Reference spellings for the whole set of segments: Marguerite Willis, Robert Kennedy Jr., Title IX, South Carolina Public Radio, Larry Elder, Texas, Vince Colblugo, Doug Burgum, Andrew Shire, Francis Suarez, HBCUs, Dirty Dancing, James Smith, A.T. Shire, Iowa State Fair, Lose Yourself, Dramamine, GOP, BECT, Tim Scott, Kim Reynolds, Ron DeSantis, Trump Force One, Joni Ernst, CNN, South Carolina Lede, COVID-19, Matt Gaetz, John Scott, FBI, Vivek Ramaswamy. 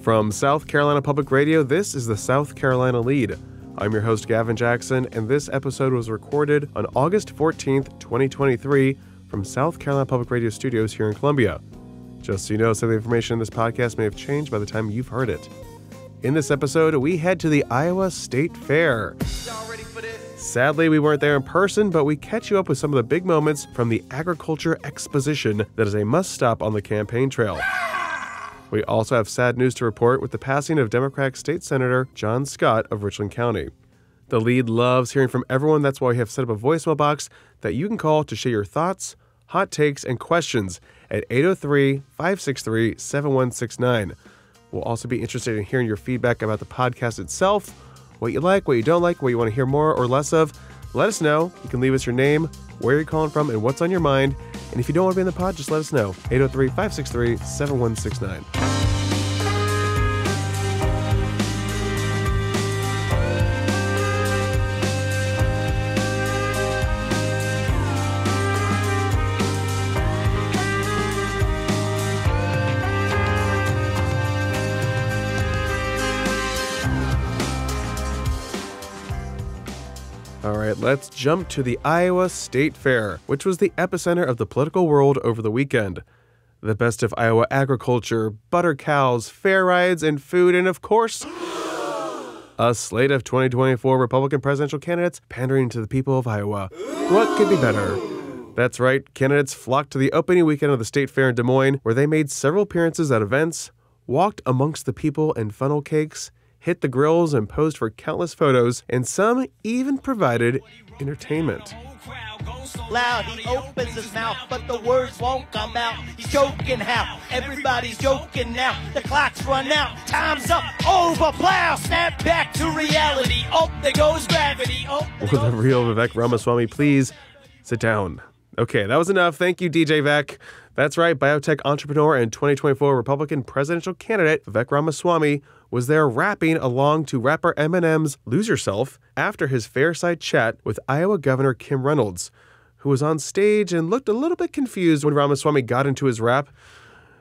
From South Carolina Public Radio, this is the South Carolina Lede. I'm your host, Gavin Jackson, and this episode was recorded on August 14th, 2023, from South Carolina Public Radio Studios here in Columbia. Just so you know, some of the information in this podcast may have changed by the time you've heard it. In this episode, we head to the Iowa State Fair. Y'all ready for this? Sadly, we weren't there in person, but we catch you up with some of the big moments from the Agriculture Exposition that is a must-stop on the campaign trail. We also have sad news to report with the passing of Democratic State Senator John Scott of Richland County. The Lede loves hearing from everyone. That's why we have set up a voicemail box that you can call to share your thoughts, hot takes, and questions at 803-563-7169. We'll also be interested in hearing your feedback about the podcast itself, what you like, what you don't like, what you want to hear more or less of. Let us know. You can leave us your name, where you're calling from, and what's on your mind. And if you don't want to be in the pod, just let us know. 803-563-7169. Let's jump to the Iowa State Fair, which was the epicenter of the political world over the weekend. The best of Iowa agriculture, butter cows, fair rides, and food, and of course, a slate of 2024 Republican presidential candidates pandering to the people of Iowa. What could be better? That's right, candidates flocked to the opening weekend of the State Fair in Des Moines, where they made several appearances at events, walked amongst the people and funnel cakes, hit the grills, and posed for countless photos, and some even provided entertainment. Loud, he opens his mouth, but the words won't come out. He's joking how everybody's joking now. The clock's run out, time's up, over, plow, snap back to reality. Oh, there goes gravity. Oh, there goes the real Vivek Ramaswamy, please sit down. Okay, that was enough. Thank you, DJ Vec. That's right, biotech entrepreneur and 2024 Republican presidential candidate Vivek Ramaswamy was there rapping along to rapper Eminem's Lose Yourself after his fireside chat with Iowa Governor Kim Reynolds, who was on stage and looked a little bit confused when Ramaswamy got into his rap.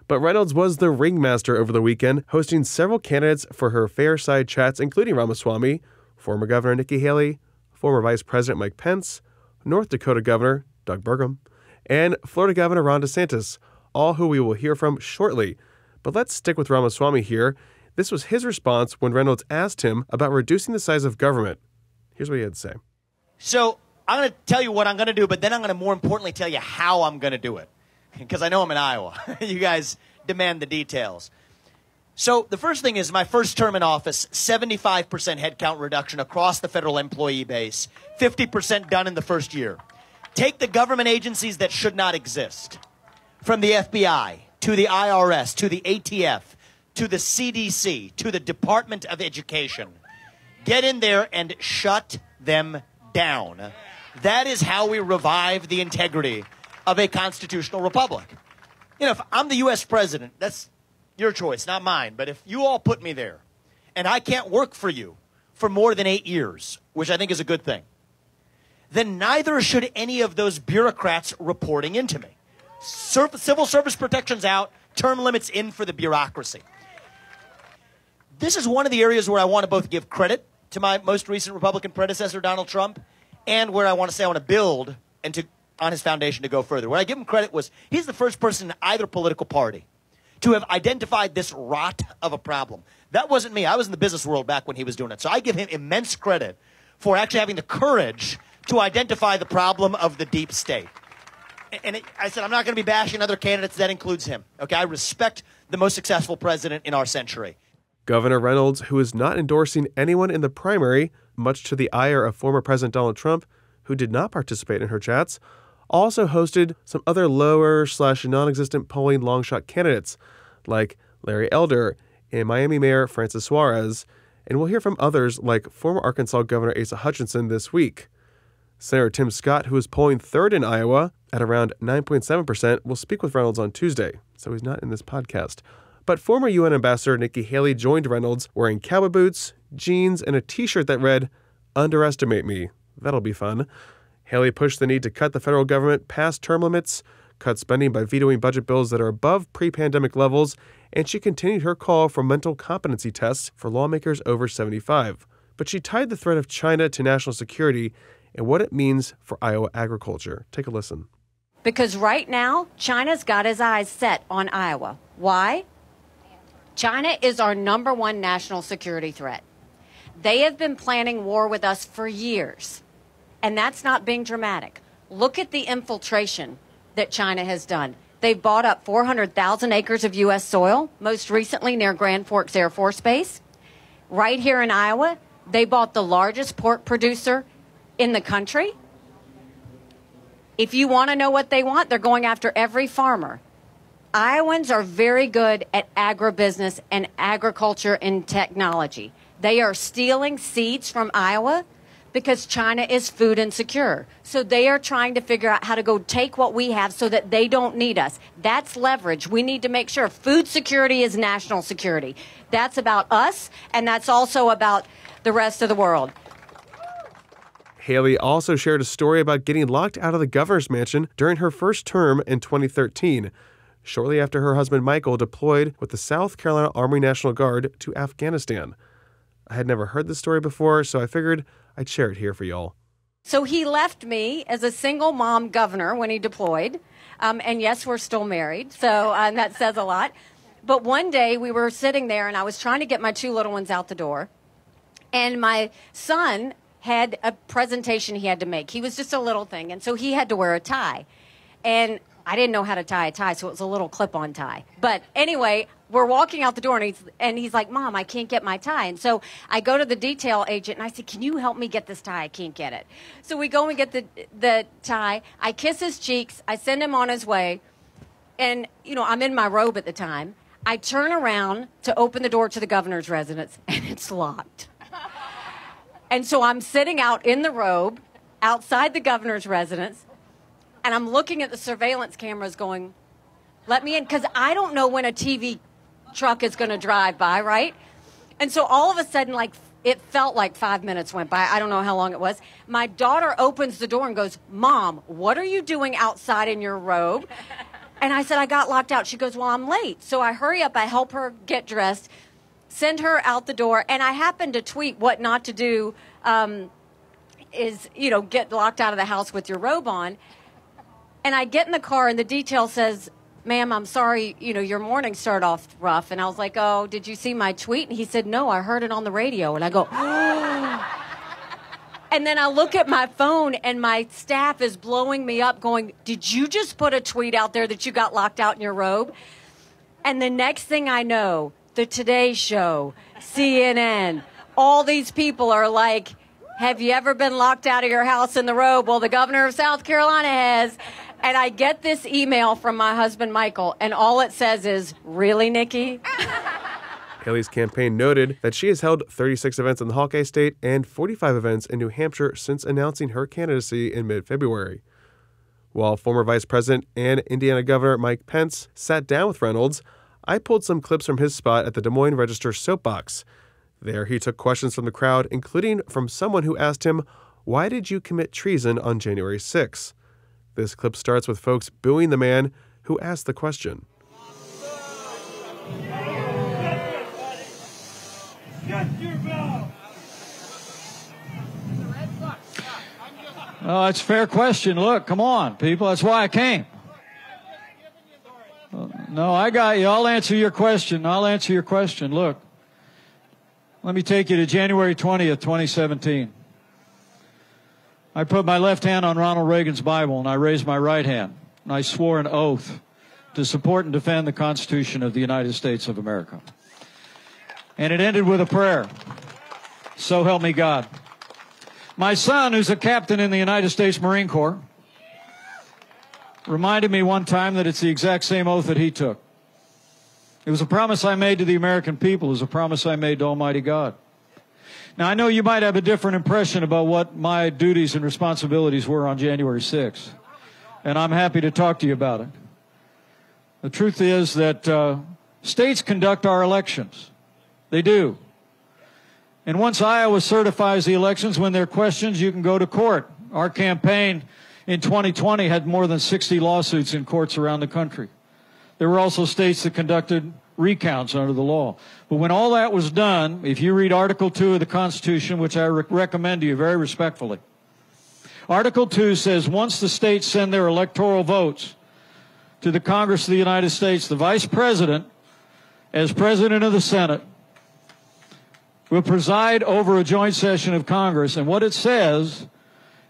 But Reynolds was the ringmaster over the weekend, hosting several candidates for her fireside chats, including Ramaswamy, former Governor Nikki Haley, former Vice President Mike Pence, North Dakota Governor Doug Burgum, and Florida Governor Ron DeSantis, all who we will hear from shortly. But let's stick with Ramaswamy here. This was his response when Reynolds asked him about reducing the size of government. Here's what he had to say. So I'm going to tell you what I'm going to do, but then I'm going to more importantly tell you how I'm going to do it, because I know I'm in Iowa. You guys demand the details. So the first thing is my first term in office, 75% headcount reduction across the federal employee base, 50% done in the first year. Take the government agencies that should not exist, from the FBI to the IRS to the ATF to the CDC to the Department of Education. Get in there and shut them down. That is how we revive the integrity of a constitutional republic. You know, if I'm the U.S. president, that's your choice, not mine. But if you all put me there and I can't work for you for more than 8 years, which I think is a good thing, then neither should any of those bureaucrats reporting into me. Civil service protections out, term limits in for the bureaucracy. This is one of the areas where I want to both give credit to my most recent Republican predecessor, Donald Trump, and where I want to say I want to build and on his foundation to go further. Where I give him credit was he's the first person in either political party to have identified this rot of a problem. That wasn't me. I was in the business world back when he was doing it. So I give him immense credit for actually having the courage to identify the problem of the deep state. And I said, I'm not going to be bashing other candidates. That includes him. Okay, I respect the most successful president in our century. Governor Reynolds, who is not endorsing anyone in the primary, much to the ire of former President Donald Trump, who did not participate in her chats, also hosted some other lower/non-existent polling long-shot candidates, like Larry Elder and Miami Mayor Francis Suarez. And we'll hear from others like former Arkansas Governor Asa Hutchinson this week. Senator Tim Scott, who is polling third in Iowa at around 9.7%, will speak with Reynolds on Tuesday, so he's not in this podcast. But former UN Ambassador Nikki Haley joined Reynolds wearing cowboy boots, jeans, and a t-shirt that read, "Underestimate me." That'll be fun. Haley pushed the need to cut the federal government past term limits, cut spending by vetoing budget bills that are above pre-pandemic levels, and she continued her call for mental competency tests for lawmakers over 75. But she tied the threat of China to national security and what it means for Iowa agriculture. Take a listen. Because right now, China's got his eyes set on Iowa. Why? China is our number one national security threat. They have been planning war with us for years, and that's not being dramatic. Look at the infiltration that China has done. They've bought up 400,000 acres of U.S. soil, most recently near Grand Forks Air Force Base. Right here in Iowa, they bought the largest pork producer in the country. If you want to know what they want, they're going after every farmer. Iowans are very good at agribusiness and agriculture and technology. They are stealing seeds from Iowa because China is food insecure. So they are trying to figure out how to go take what we have so that they don't need us. That's leverage. We need to make sure food security is national security. That's about us, and that's also about the rest of the world. Haley also shared a story about getting locked out of the governor's mansion during her first term in 2013, shortly after her husband Michael deployed with the South Carolina Army National Guard to Afghanistan. I had never heard this story before, so I figured I'd share it here for y'all. So he left me as a single mom governor when he deployed. And yes, we're still married, so that says a lot. But one day we were sitting there, and I was trying to get my two little ones out the door. And my son had a presentation he had to make. He was just a little thing, and so he had to wear a tie. And I didn't know how to tie a tie, so it was a little clip-on tie. But anyway, we're walking out the door, and he's like, Mom, I can't get my tie. And so I go to the detail agent, and I said, can you help me get this tie? I can't get it. So we go and get the tie. I kiss his cheeks. I send him on his way. And, you know, I'm in my robe at the time. I turn around to open the door to the governor's residence, and it's locked. And so I'm sitting out in the robe outside the governor's residence, and I'm looking at the surveillance cameras going, let me in, because I don't know when a TV truck is going to drive by, right? And so all of a sudden, like, it felt like 5 minutes went by. I don't know how long it was. My daughter opens the door and goes, Mom, what are you doing outside in your robe? And I said, I got locked out. She goes, well, I'm late. So I hurry up. I help her get dressed, send her out the door, and I happened to tweet what not to do is, you know, get locked out of the house with your robe on. And I get in the car, and the detail says, ma'am, I'm sorry, you know, your morning started off rough. And I was like, oh, did you see my tweet? And he said, no, I heard it on the radio. And I go, oh. And then I look at my phone, and my staff is blowing me up going, did you just put a tweet out there that you got locked out in your robe? And the next thing I know, the Today Show, CNN, all these people are like, have you ever been locked out of your house in the robe? Well, the governor of South Carolina has. And I get this email from my husband, Michael, and all it says is, really, Nikki? Haley's campaign noted that she has held 36 events in the Hawkeye State and 45 events in New Hampshire since announcing her candidacy in mid-February. While former Vice President and Indiana Governor Mike Pence sat down with Reynolds, I pulled some clips from his spot at the Des Moines Register soapbox. There, he took questions from the crowd, including from someone who asked him, why did you commit treason on January 6? This clip starts with folks booing the man who asked the question. Oh, it's a fair question. Look, come on, people. That's why I came. No, I got you. I'll answer your question. I'll answer your question. Look, let me take you to January 20th, 2017. I put my left hand on Ronald Reagan's Bible, and I raised my right hand, and I swore an oath to support and defend the Constitution of the United States of America. And it ended with a prayer. So help me God. My son, who's a captain in the United States Marine Corps, reminded me one time that it's the exact same oath that he took. It was a promise I made to the American people. It was a promise I made to Almighty God. Now, I know you might have a different impression about what my duties and responsibilities were on January 6th, and I'm happy to talk to you about it. The truth is that states conduct our elections. They do. And once Iowa certifies the elections, when there are questions, you can go to court. Our campaign in 2020 had more than 60 lawsuits in courts around the country. There were also states that conducted recounts under the law. But when all that was done, if you read Article 2 of the Constitution, which I recommend to you very respectfully, Article 2 says once the states send their electoral votes to the Congress of the United States, the Vice President, as President of the Senate, will preside over a joint session of Congress. And what it says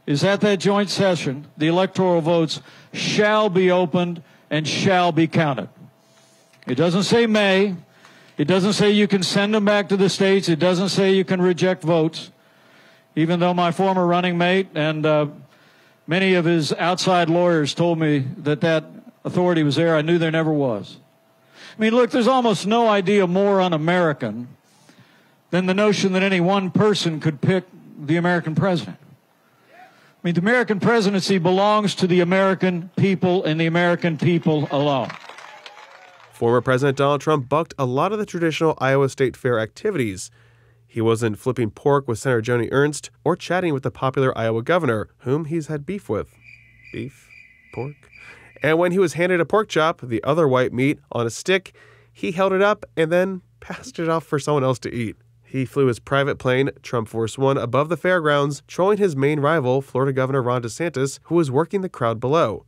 is at that joint session, the electoral votes shall be opened and shall be counted. It doesn't say may. It doesn't say you can send them back to the states. It doesn't say you can reject votes. Even though my former running mate and many of his outside lawyers told me that that authority was there, I knew there never was. I mean, look, there's almost no idea more un-American than the notion that any one person could pick the American president. I mean, the American presidency belongs to the American people and the American people alone. Former President Donald Trump bucked a lot of the traditional Iowa State Fair activities. He wasn't flipping pork with Senator Joni Ernst or chatting with the popular Iowa governor, whom he's had beef with. Beef? Pork? And when he was handed a pork chop, the other white meat, on a stick, he held it up and then passed it off for someone else to eat. He flew his private plane, Trump Force One, above the fairgrounds, trolling his main rival, Florida Governor Ron DeSantis, who was working the crowd below.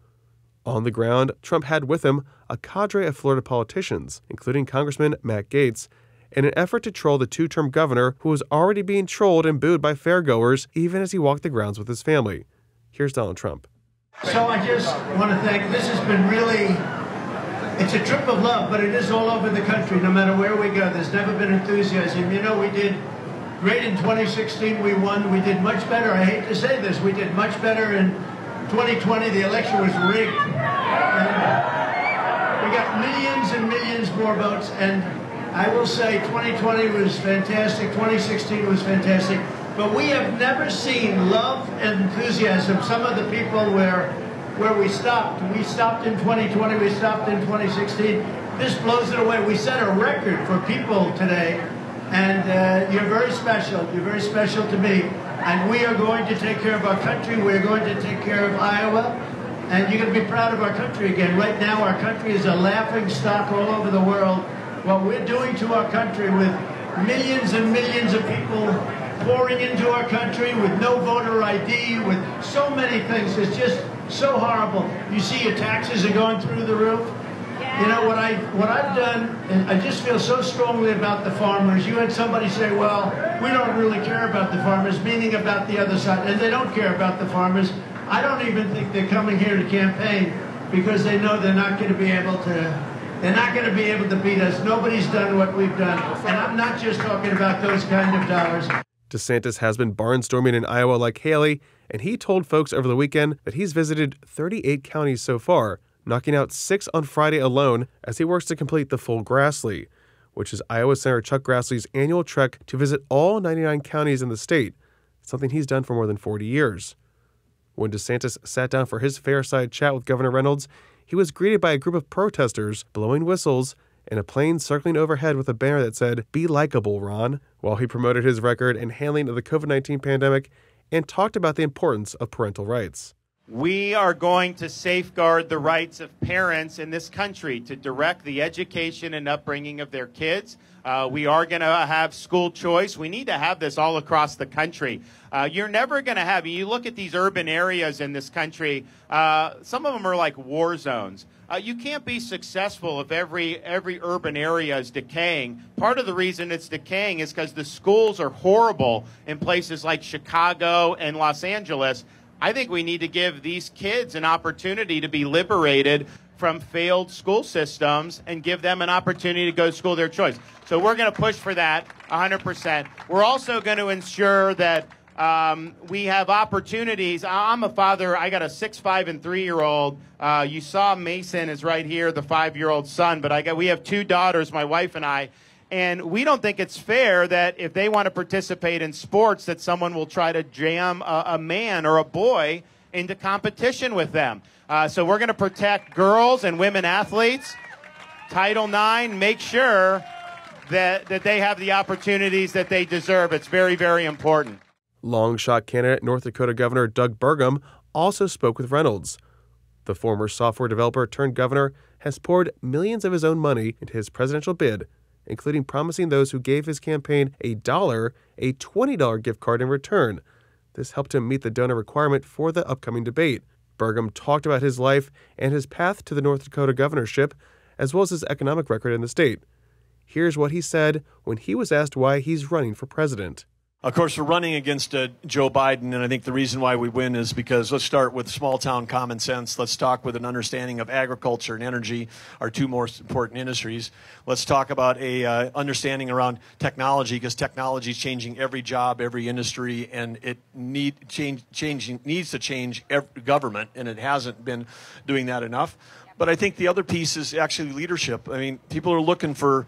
On the ground, Trump had with him a cadre of Florida politicians, including Congressman Matt Gaetz, in an effort to troll the two-term governor who was already being trolled and booed by fairgoers even as he walked the grounds with his family. Here's Donald Trump. So I just want to thank, this has been really... It's a trip of love, but it is all over the country, no matter where we go. There's never been enthusiasm. You know, we did great in 2016. We won. We did much better. I hate to say this. We did much better in 2020. The election was rigged. And we got millions and millions more votes. And I will say 2020 was fantastic. 2016 was fantastic. But we have never seen love and enthusiasm. Some of the people where we stopped in 2020, we stopped in 2016. This blows it away. We set a record for people today, and you're very special. You're very special to me, and we are going to take care of our country. We're going to take care of Iowa, and you're going to be proud of our country again. Right now, our country is a laughing stock all over the world. What we're doing to our country with millions and millions of people pouring into our country with no voter ID, with so many things, it's just so horrible. You see your taxes are going through the roof. Yeah. You know, what I've done, and I just feel so strongly about the farmers. You had somebody say, well, we don't really care about the farmers, meaning about the other side, and they don't care about the farmers. I don't even think they're coming here to campaign because they know they're not going to be able to beat us. Nobody's done what we've done. And I'm not just talking about those kind of dollars. DeSantis has been barnstorming in Iowa like Haley, and he told folks over the weekend that he's visited 38 counties so far, knocking out 6 on Friday alone as he works to complete the full Grassley, which is Iowa Senator Chuck Grassley's annual trek to visit all 99 counties in the state, something he's done for more than 40 years. When DeSantis sat down for his fireside chat with Governor Reynolds, he was greeted by a group of protesters blowing whistles and a plane circling overhead with a banner that said, "Be likable, Ron," while he promoted his record and handling of the COVID-19 pandemic and talked about the importance of parental rights. We are going to safeguard the rights of parents in this country to direct the education and upbringing of their kids. We are going to have school choice. We need to have this all across the country. You're never going to have, you look at these urban areas in this country, some of them are like war zones. You can't be successful if every urban area is decaying. Part of the reason it's decaying is because the schools are horrible in places like Chicago and Los Angeles. I think we need to give these kids an opportunity to be liberated from failed school systems and give them an opportunity to go to school of their choice. So we're going to push for that 100%. We're also going to ensure that we have opportunities. I'm a father. I got a 6-, 5-, and 3-year-old. You saw Mason is right here, the 5-year-old son. But we have 2 daughters, my wife and I. And we don't think it's fair that if they want to participate in sports, that someone will try to jam a man or a boy into competition with them. So we're going to protect girls and women athletes. Title IX, make sure that they have the opportunities that they deserve. It's very, very important. Long-shot candidate North Dakota Governor Doug Burgum also spoke with Reynolds. The former software developer turned governor has poured millions of his own money into his presidential bid, including promising those who gave his campaign $1, a $20 gift card in return. This helped him meet the donor requirement for the upcoming debate. Burgum talked about his life and his path to the North Dakota governorship, as well as his economic record in the state. Here's what he said when he was asked why he's running for president. Of course, we're running against Joe Biden, and I think the reason why we win is because let's start with small-town common sense. Let's talk with an understanding of agriculture and energy, our two most important industries. Let's talk about a understanding around technology, because technology is changing every job, every industry, and it needs to change every government, and it hasn't been doing that enough. But I think the other piece is actually leadership. I mean, people are looking for,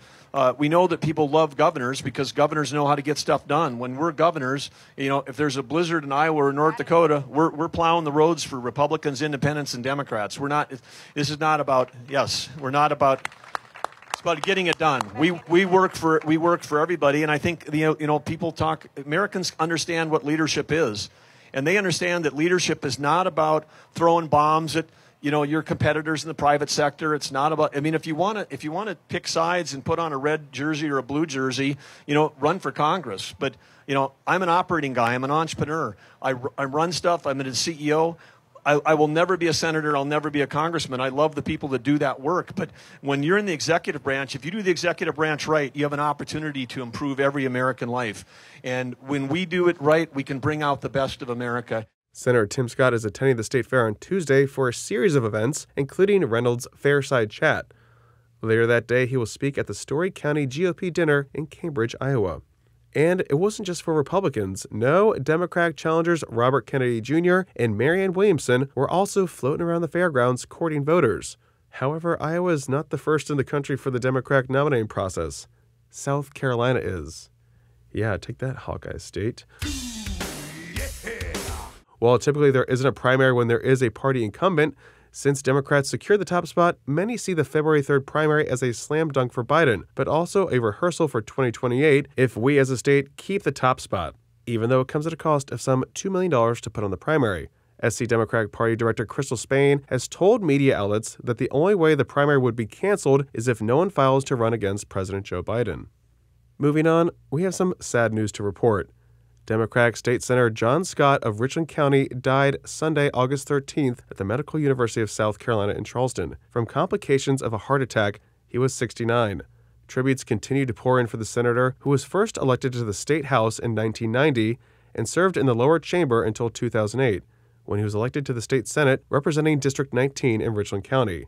we know that people love governors because governors know how to get stuff done. When we're governors, you know, if there's a blizzard in Iowa or North Dakota, we're plowing the roads for Republicans, Independents, and Democrats. We're not, this is not about, yes, we're not about, it's about getting it done. We work for everybody. And I think, you know, people talk, Americans understand what leadership is. And they understand that leadership is not about throwing bombs at, you know, your competitors in the private sector. It's not about, I mean, if you want to pick sides and put on a red jersey or a blue jersey, you know, run for Congress. But, you know, I'm an operating guy. I'm an entrepreneur. I run stuff. I'm a CEO. I will never be a senator. I'll never be a congressman. I love the people that do that work. But when you're in the executive branch, if you do the executive branch right, you have an opportunity to improve every American life. And when we do it right, we can bring out the best of America. Senator Tim Scott is attending the state fair on Tuesday for a series of events, including Reynolds' Fairside Chat. Later that day, he will speak at the Story County GOP dinner in Cambridge, Iowa. And it wasn't just for Republicans. No, Democratic challengers Robert Kennedy Jr. and Marianne Williamson were also floating around the fairgrounds courting voters. However, Iowa is not the first in the country for the Democratic nominating process. South Carolina is. Yeah, take that, Hawkeye State. While typically there isn't a primary when there is a party incumbent, since Democrats secured the top spot, many see the February 3rd primary as a slam dunk for Biden, but also a rehearsal for 2028 if we as a state keep the top spot, even though it comes at a cost of some $2 million to put on the primary. SC Democratic Party Director Crystal Spain has told media outlets that the only way the primary would be canceled is if no one files to run against President Joe Biden. Moving on, we have some sad news to report. Democratic State Senator John Scott of Richland County died Sunday, August 13th at the Medical University of South Carolina in Charleston from complications of a heart attack. He was 69. Tributes continue to pour in for the senator, who was first elected to the state house in 1990 and served in the lower chamber until 2008, when he was elected to the state senate representing District 19 in Richland County.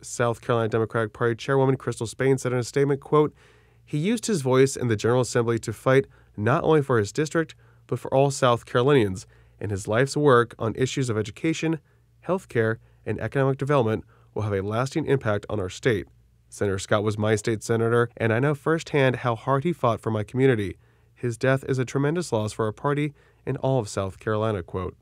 South Carolina Democratic Party Chairwoman Crystal Spain said in a statement, quote, "He used his voice in the General Assembly to fight not only for his district, but for all South Carolinians, and his life's work on issues of education, health care, and economic development will have a lasting impact on our state. Senator Scott was my state senator, and I know firsthand how hard he fought for my community. His death is a tremendous loss for our party and all of South Carolina," quote.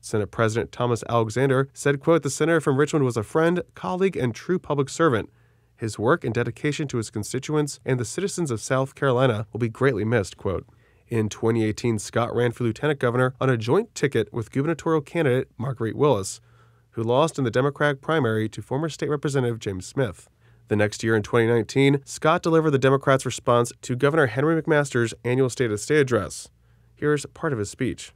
Senate President Thomas Alexander said, quote, "The senator from Richland was a friend, colleague, and true public servant. His work and dedication to his constituents and the citizens of South Carolina will be greatly missed," quote. In 2018, Scott ran for lieutenant governor on a joint ticket with gubernatorial candidate Marguerite Willis, who lost in the Democratic primary to former state representative James Smith. The next year in 2019, Scott delivered the Democrats' response to Governor Henry McMaster's annual State of the State address. Here's part of his speech.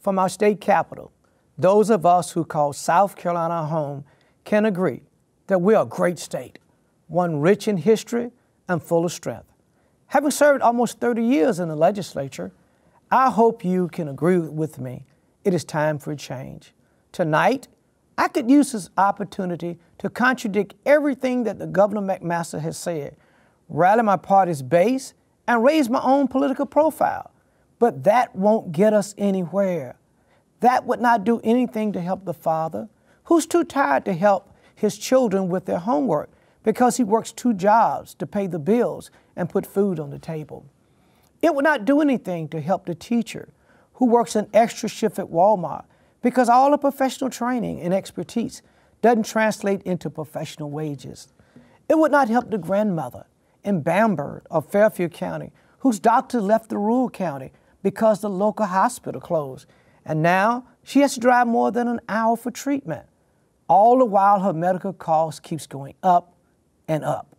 "From our state capitol, those of us who call South Carolina our home can agree that we are a great state, one rich in history and full of strength. Having served almost 30 years in the legislature, I hope you can agree with me. It is time for a change. Tonight, I could use this opportunity to contradict everything that the Governor McMaster has said, rally my party's base, and raise my own political profile. But that won't get us anywhere. That would not do anything to help the father, who's too tired to help his children with their homework, because he works two jobs to pay the bills and put food on the table. It would not do anything to help the teacher who works an extra shift at Walmart because all the professional training and expertise doesn't translate into professional wages. It would not help the grandmother in Bamberg or Fairfield County whose doctor left the rural county because the local hospital closed, and now She has to drive more than an hour for treatment. All the while, her medical cost keeps going up and up.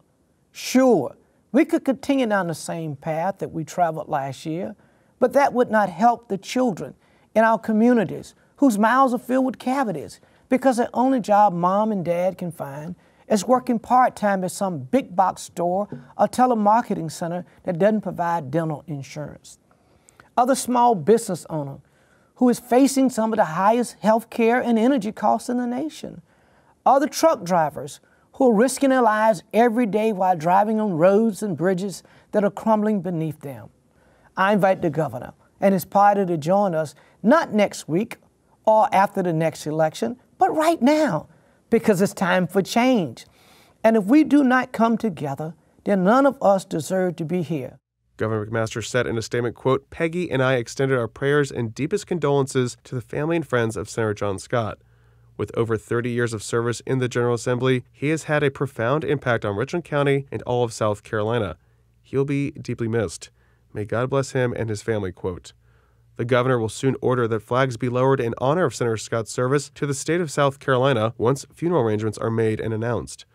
Sure, we could continue down the same path that we traveled last year, but that would not help the children in our communities whose mouths are filled with cavities because the only job mom and dad can find is working part-time at some big box store or telemarketing center that doesn't provide dental insurance. Other small business owners who is facing some of the highest health care and energy costs in the nation. Other truck drivers who are risking their lives every day while driving on roads and bridges that are crumbling beneath them. I invite the governor and his party to join us, not next week or after the next election, but right now, because it's time for change. And if we do not come together, then none of us deserve to be here. Governor McMaster said in a statement, quote, "Peggy and I extended our prayers and deepest condolences to the family and friends of Senator John Scott. With over 30 years of service in the General Assembly, he has had a profound impact on Richland County and all of South Carolina. He'll be deeply missed. May God bless him and his family," quote. The governor will soon order that flags be lowered in honor of Senator Scott's service to the state of South Carolina once funeral arrangements are made and announced.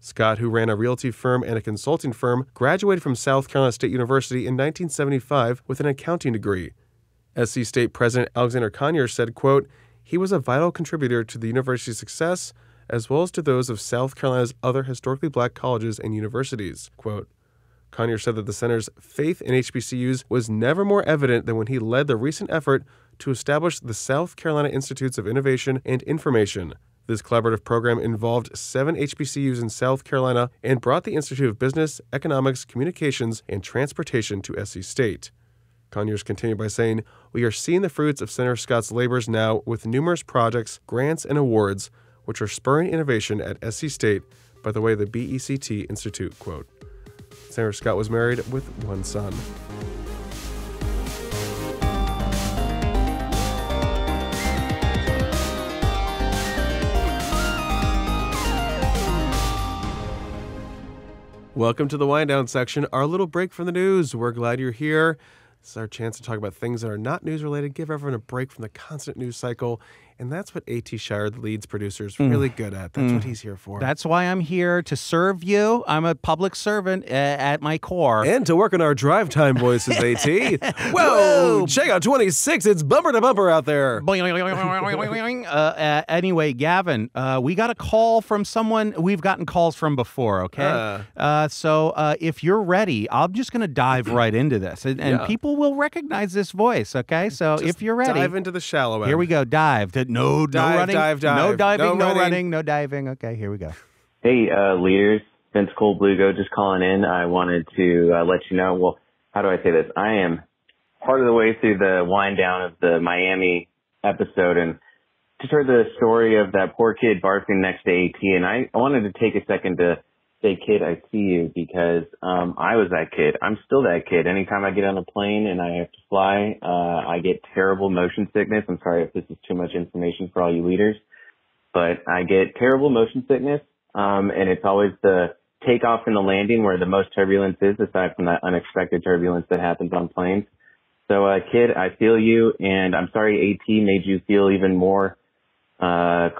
Scott, who ran a realty firm and a consulting firm, graduated from South Carolina State University in 1975 with an accounting degree. SC State President Alexander Conyer said, quote, "He was a vital contributor to the university's success as well as to those of South Carolina's other historically black colleges and universities," quote. Conyer said that the senator's faith in HBCUs was never more evident than when he led the recent effort to establish the South Carolina Institutes of Innovation and Information. This collaborative program involved 7 HBCUs in South Carolina and brought the Institute of Business, Economics, Communications, and Transportation to SC State. Conyers continued by saying, "We are seeing the fruits of Senator Scott's labors now with numerous projects, grants, and awards, which are spurring innovation at SC State by the way the BECT Institute," quote. Senator Scott was married with 1 son. Welcome to the wind down section, our little break from the news. We're glad you're here. This is our chance to talk about things that are not news related, give everyone a break from the constant news cycle. And that's what A.T. Shire, the Leeds producer, is really good at. That's what he's here for. That's why I'm here, to serve you. I'm a public servant at my core. And to work on our drive time voices, A.T. Whoa! Check out 26. It's bumper to bumper out there. Anyway, Gavin, we got a call from someone we've gotten calls from before, okay? So if you're ready, I'm just going to dive right into this. And people will recognize this voice, okay? So just if you're ready. Dive into the shallow end. Here we go. Dive. No diving, no running. Okay, here we go. Hey, leaders, Vince Colblugo just calling in. I wanted to let you know, well, how do I say this? I am part of the way through the wind down of the Miami episode and just heard the story of that poor kid barfing next to AT, and I wanted to take a second to say, kid, I see you, because I was that kid. I'm still that kid. Anytime I get on a plane and I have to fly, I get terrible motion sickness. I'm sorry if this is too much information for all you leaders, but I get terrible motion sickness, and it's always the takeoff and the landing where the most turbulence is, aside from that unexpected turbulence that happens on planes. So, kid, I feel you, and I'm sorry AT made you feel even more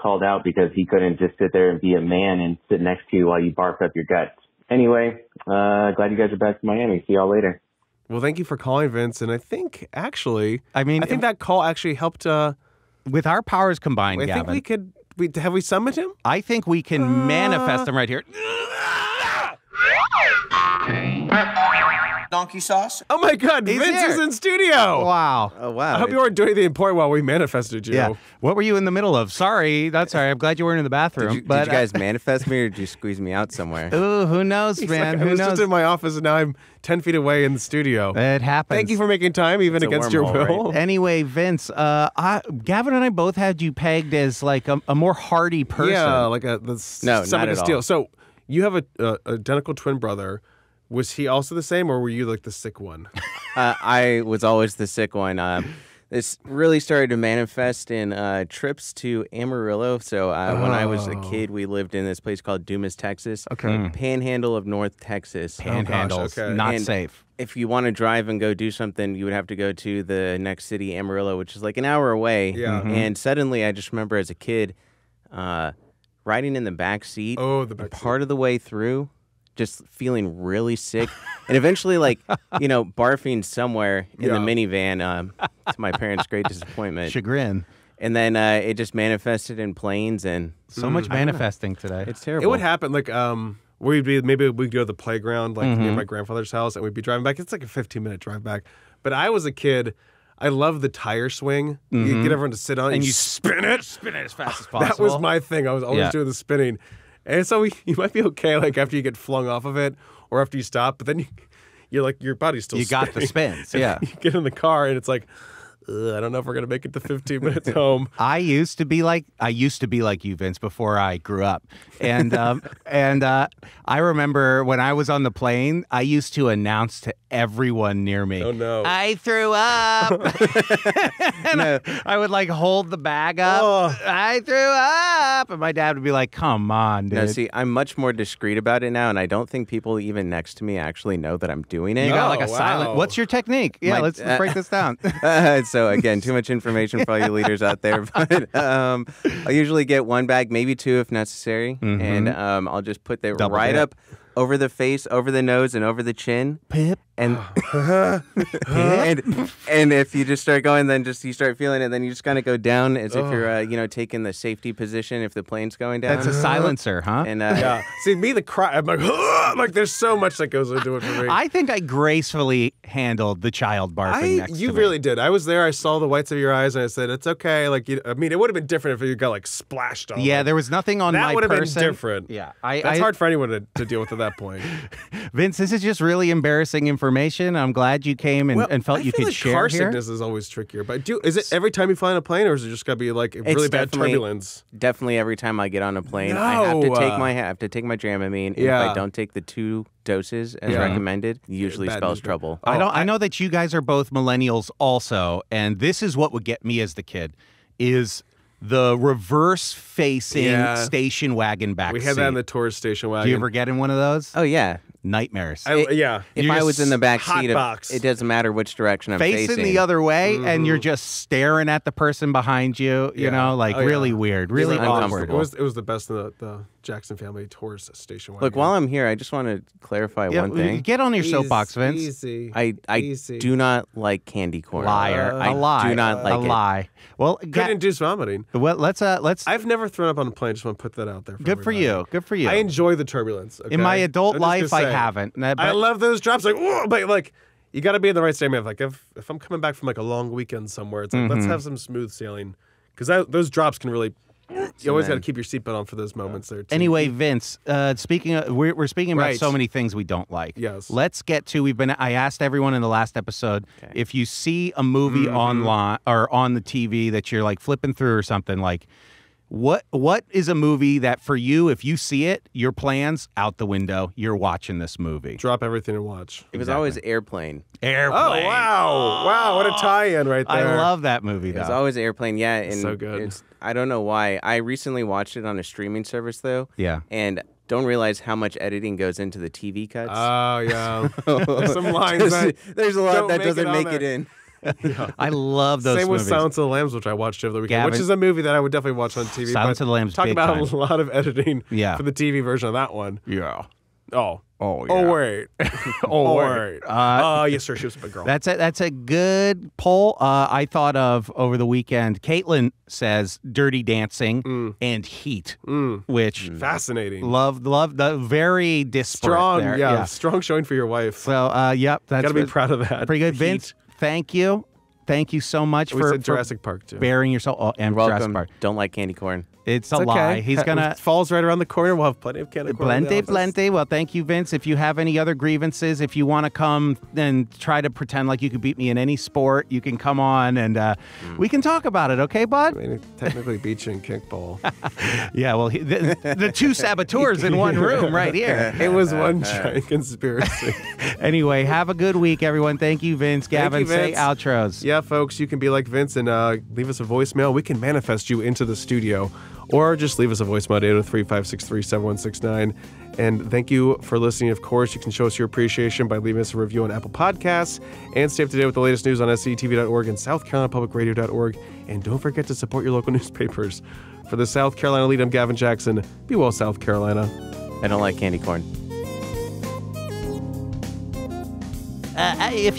called out because he couldn't just sit there and be a man and sit next to you while you barf up your guts. Anyway, glad you guys are back to Miami. See y'all later. Well, thank you for calling, Vince. And I think actually, I think that call actually helped with our powers combined. Gavin, think we could. Have we summoned him? I think we can manifest him right here. Donkey sauce. Oh my God, Vince is in studio. Wow. Oh wow. I hope you weren't doing anything important while we manifested you. Yeah. What were you in the middle of? Sorry, that's all right. I'm glad you weren't in the bathroom. Did you guys manifest me, or did you squeeze me out somewhere? Ooh, who knows, man? Like, who knows? I was just in my office, and now I'm 10 feet away in the studio. It happens. Thank you for making time, even against your will. Right? Anyway, Vince, Gavin and I both had you pegged as like a more hardy person. Yeah, like not at all. So you have an identical twin brother. Was he also the same, or were you like the sick one? I was always the sick one. This really started to manifest in trips to Amarillo. So when I was a kid, we lived in this place called Dumas, Texas. Okay. Panhandle of North Texas. Panhandle. Okay. Not safe. If you want to drive and go do something, you would have to go to the next city, Amarillo, which is like an hour away. Yeah. Mm-hmm. And suddenly, I just remember as a kid riding in the back seat. Oh, the back seat. Part of the way through, just feeling really sick, and eventually, like, you know, barfing somewhere in the minivan to my parents' great disappointment. Chagrin. And then it just manifested in planes and... So much manifesting today. It's terrible. It would happen, like, we'd be, maybe we'd go to the playground, like, near my grandfather's house, and we'd be driving back. It's like a 15-minute drive back. But I was a kid... I love the tire swing. You get everyone to sit on it. And you spin it. Spin it as fast as possible. That was my thing. I was always doing the spinning. And so you might be okay, like, after you get flung off of it or after you stop, but then you're like, your body's still spinning. You got the spins, yeah. You get in the car, and it's like, I don't know if we're going to make it to 15 minutes home. I used to be like you, Vince, before I grew up. And I remember when I was on the plane, I used to announce to everyone near me, "Oh no, I threw up." And I would like hold the bag up. Oh. I threw up. And my dad would be like, "Come on, dude." No, see, I'm much more discreet about it now, and I don't think people even next to me actually know that I'm doing it. You got like a silent. What's your technique? Yeah, let's break this down. So again, too much information for all you leaders out there. But I usually get one bag, maybe two if necessary, and I'll just put that right up over the face, over the nose, and over the chin. Pip. And if you just start going, then just you start feeling it, and then you just kind of go down as if you're taking the safety position if the plane's going down. That's a silencer, huh? And yeah. See, me, the cry, I'm like, there's so much that goes into it for me. I think I gracefully handled the child barfing next to me. You really did. I was there. I saw the whites of your eyes, and I said, "It's okay." Like, I mean, it would have been different if you got like splashed on. Yeah, there was nothing on my person. That would have been different. Yeah, that's hard for anyone to deal with at that point. Vince, this is just really embarrassing information. I'm glad you came and felt you could share here. Car sickness is always trickier, but is it every time you fly on a plane, or is it just got to be like really bad turbulence? Definitely every time I get on a plane, I have to take my Dramamine. Yeah. If I don't take the two doses as recommended, usually spells trouble. I know that you guys are both millennials also, and this is what would get me as the kid is the reverse-facing station wagon back. We had that in the tourist station wagon. Do you ever get in one of those? Oh yeah. Nightmares. If I was in the back seat, it doesn't matter which direction I'm facing the other way, and you're just staring at the person behind you. You know, like really weird, really awkward. It was the best of the Jackson family tourist station wagon. Look, while I'm here, I just want to clarify one thing. Get on your soapbox, Vince. Easy. I do not like candy corn. Liar. I do not like it. A lie. Well, could induce vomiting. Well, let's. I've never thrown up on a plane. Just want to put that out there. Good for you. Good for you. I enjoy the turbulence. In my adult life, I haven't. I love those drops. Like, whoa, but like, you got to be in the right state. Like, if I'm coming back from like a long weekend somewhere, it's like let's have some smooth sailing, because those drops can really. You always got to keep your seatbelt on for those moments there. Too. Anyway, Vince, speaking of, we're speaking about so many things we don't like. Yes. Let's get to I asked everyone in the last episode if you see a movie online or on the TV that you're like flipping through or something like. What is a movie that for you, if you see it, your plans out the window? You're watching this movie. Drop everything and watch. It was always Airplane. Airplane. Oh wow, wow! What a tie-in right there. I love that movie. Though. It was always Airplane. Yeah, and so good. I don't know why. I recently watched it on a streaming service though. Yeah, and. Don't realize how much editing goes into the TV cuts. Oh yeah, there's some lines. There's a lot that doesn't make it in. Yeah. I love those movies. Same with Silence of the Lambs, which I watched over the weekend, which is a movie that I would definitely watch on TV. Silence of the Lambs, talk about a lot of editing for the TV version of that one. Yeah. Oh, yeah. Oh, wait. Oh, wait. Yes, sir. She was a big girl. That's a good poll. I thought of over the weekend, Caitlin says Dirty Dancing and Heat, which... Fascinating. Love the very disparate strong, there. Yeah. Strong showing for your wife. So, yep. That's gotta be proud of that. Pretty good. Heat. Vince, thank you. Thank you so much for Jurassic Park too. Bearing yourself. Oh, and Jurassic Park. Don't like candy corn. It's a okay. lie. He's gonna falls right around the corner. We'll have plenty of candy. Blente. Well, thank you, Vince. If you have any other grievances, if you want to come and try to pretend like you could beat me in any sport, you can come on and we can talk about it. Okay, bud. I mean, technically, beat you in kickball. Yeah. Well, the two saboteurs in one room right here. It was one giant conspiracy. Anyway, have a good week, everyone. Thank you, Vince. Gavin, say outros. Yeah, folks, you can be like Vince and leave us a voicemail. We can manifest you into the studio. Or just leave us a voicemail at 803-563-7169. And thank you for listening. Of course, you can show us your appreciation by leaving us a review on Apple Podcasts. And stay up to date with the latest news on sctv.org and southcarolinapublicradio.org. And don't forget to support your local newspapers. For the South Carolina Lede, I'm Gavin Jackson. Be well, South Carolina. I don't like candy corn. If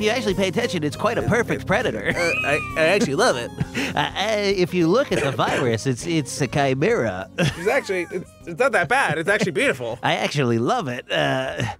you actually pay attention, it's quite a perfect predator. I actually love it. If you look at the virus, it's a chimera. It's actually, it's not that bad. It's actually beautiful. I actually love it.